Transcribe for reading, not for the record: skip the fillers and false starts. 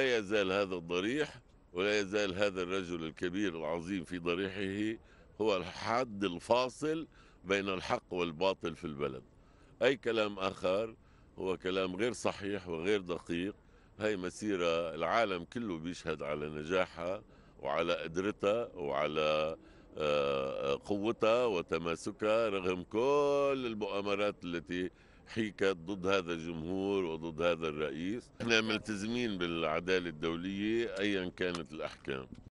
لا يزال هذا الضريح ولا يزال هذا الرجل الكبير العظيم في ضريحه هو الحد الفاصل بين الحق والباطل في البلد. أي كلام آخر هو كلام غير صحيح وغير دقيق. هاي مسيرة العالم كله بيشهد على نجاحها وعلى قدرتها وعلى قوتها وتماسكها رغم كل المؤامرات التي حيكت ضد هذا الجمهور وضد هذا الرئيس. احنا ملتزمين بالعدالة الدولية أيا كانت الأحكام.